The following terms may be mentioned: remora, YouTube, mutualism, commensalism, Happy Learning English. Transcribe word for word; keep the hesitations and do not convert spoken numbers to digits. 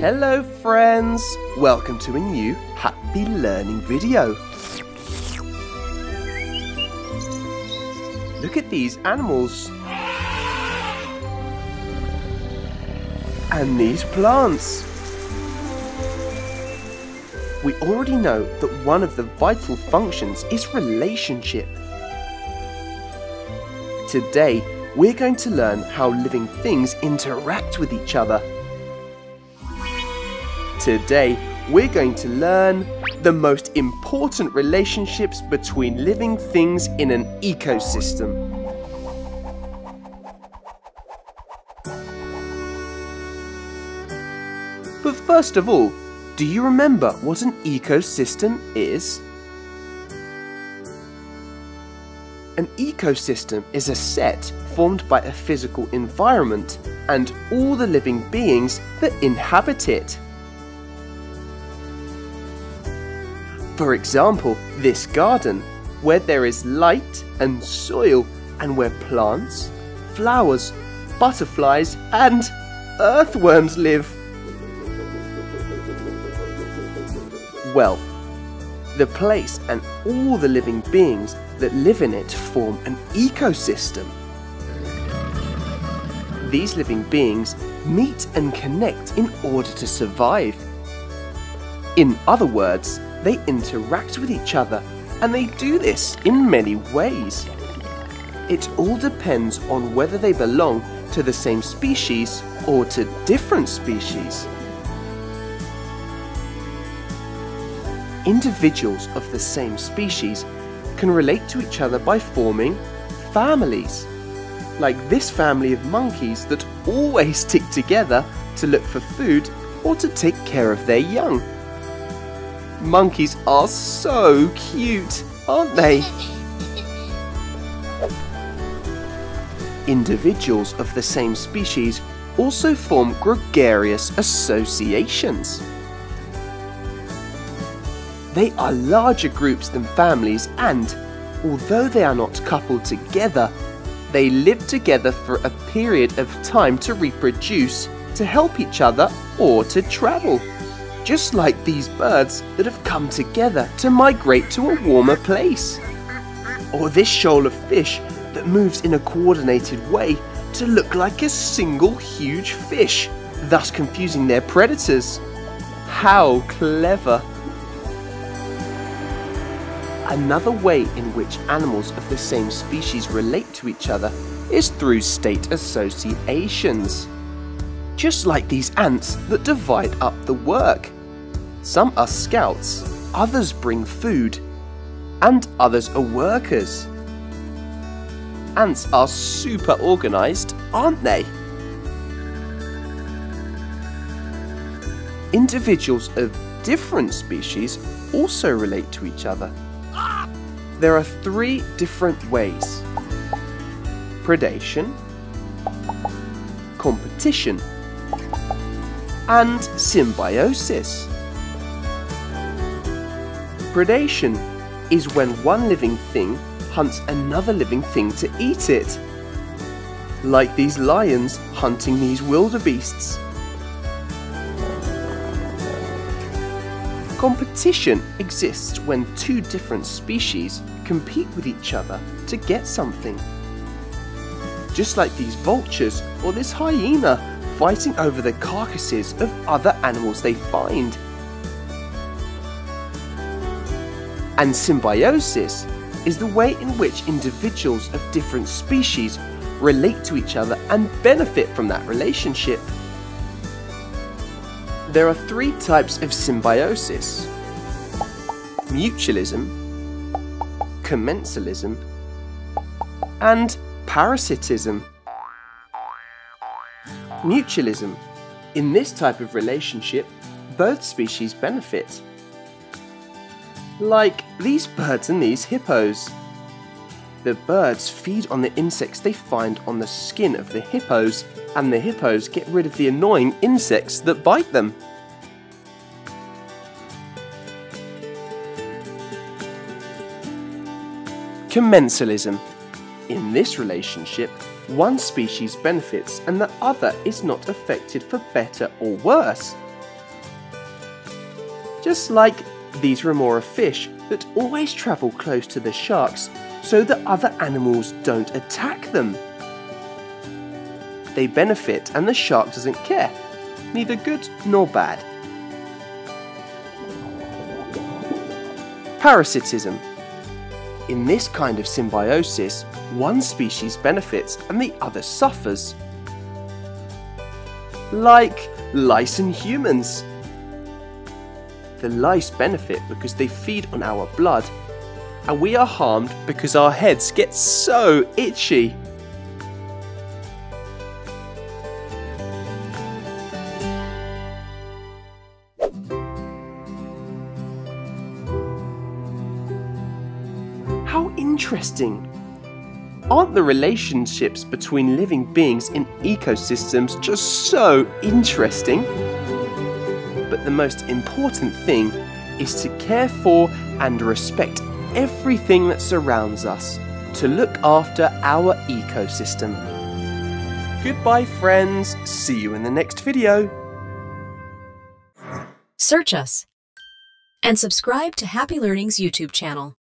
Hello friends! Welcome to a new Happy Learning video. Look at these animals. And these plants. We already know that one of the vital functions is relationship. Today, we're going to learn how living things interact with each other. Today, we're going to learn the most important relationships between living things in an ecosystem. But first of all, do you remember what an ecosystem is? An ecosystem is a set formed by a physical environment and all the living beings that inhabit it. For example, this garden, where there is light and soil, and where plants, flowers, butterflies, and earthworms live. Well, the place and all the living beings that live in it form an ecosystem. These living beings meet and connect in order to survive. In other words, they interact with each other, and they do this in many ways. It all depends on whether they belong to the same species or to different species. Individuals of the same species can relate to each other by forming families, like this family of monkeys that always stick together to look for food or to take care of their young. Monkeys are so cute, aren't they? Individuals of the same species also form gregarious associations. They are larger groups than families and, although they are not coupled together, they live together for a period of time to reproduce, to help each other, or to travel. Just like these birds that have come together to migrate to a warmer place. Or this shoal of fish that moves in a coordinated way to look like a single huge fish, thus confusing their predators. How clever! Another way in which animals of the same species relate to each other is through state associations. Just like these ants that divide up the work. Some are scouts, others bring food, and others are workers. Ants are super organised, aren't they? Individuals of different species also relate to each other. There are three different ways: predation, competition, and symbiosis. Predation is when one living thing hunts another living thing to eat it, like these lions hunting these wildebeests. Competition exists when two different species compete with each other to get something, just like these vultures or this hyena fighting over the carcasses of other animals they find. And symbiosis is the way in which individuals of different species relate to each other and benefit from that relationship. There are three types of symbiosis: mutualism, commensalism, and parasitism. Mutualism. In this type of relationship, both species benefit. Like these birds and these hippos. The birds feed on the insects they find on the skin of the hippos, and the hippos get rid of the annoying insects that bite them. Commensalism. In this relationship, one species benefits and the other is not affected for better or worse. just like these remora fish that always travel close to the sharks so that other animals don't attack them. They benefit and the shark doesn't care, neither good nor bad. Parasitism. In this kind of symbiosis, one species benefits and the other suffers. Like lice and humans. The lice benefit because they feed on our blood, and we are harmed because our heads get so itchy. How interesting! Aren't the relationships between living beings in ecosystems just so interesting? But the most important thing is to care for and respect everything that surrounds us, to look after our ecosystem. Goodbye, friends. See you in the next video. Search us and subscribe to Happy Learning's YouTube channel.